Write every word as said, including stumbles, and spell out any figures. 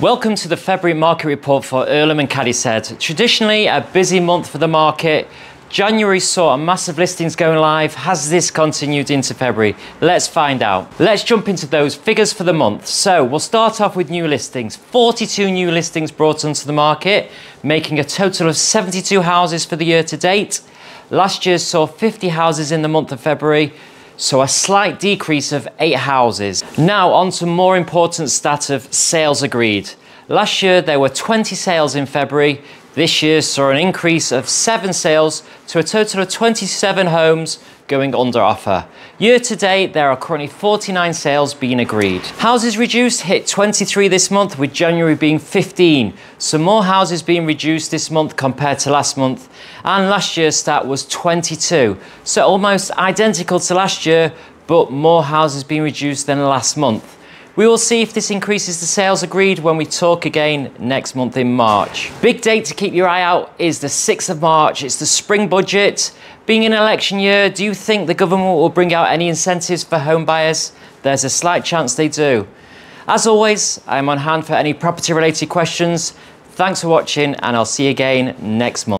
Welcome to the February market report for Irlam and Cadishead. Traditionally a busy month for the market. January saw a massive listings going live. Has this continued into February? Let's find out. Let's jump into those figures for the month. So we'll start off with new listings. forty-two new listings brought onto the market, making a total of seventy-two houses for the year to date. Last year saw fifty houses in the month of February. So a slight decrease of eight houses. Now on to more important stat of sales agreed. Last year there were twenty sales in February. This year saw an increase of seven sales to a total of twenty-seven homes going under offer. Year to date there are currently forty-nine sales being agreed. Houses reduced hit twenty-three this month, with January being fifteen. So more houses being reduced this month compared to last month, and last year's stat was twenty-two. So almost identical to last year, but more houses being reduced than last month. We will see if this increases the sales agreed when we talk again next month in March. Big date to keep your eye out is the sixth of March. It's the spring budget. Being an election year, do you think the government will bring out any incentives for home buyers? There's a slight chance they do. As always, I'm on hand for any property related questions. Thanks for watching, and I'll see you again next month.